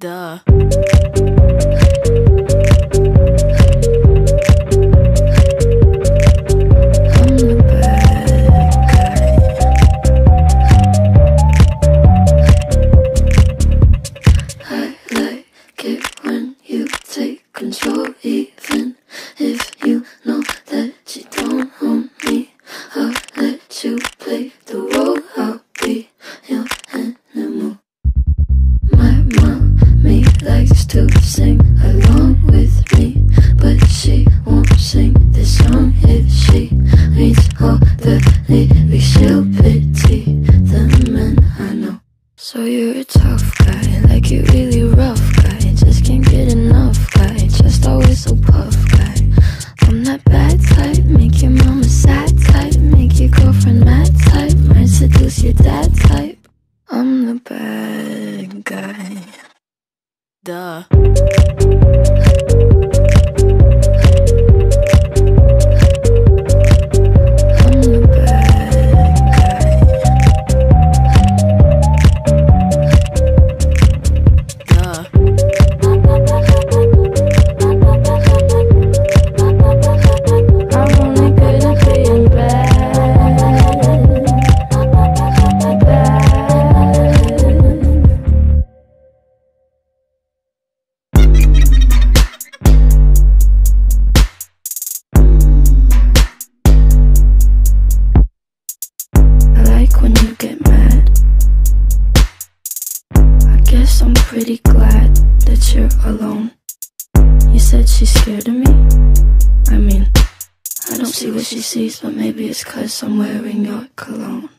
Duh. She sees, but maybe it's 'cause I'm wearing your cologne.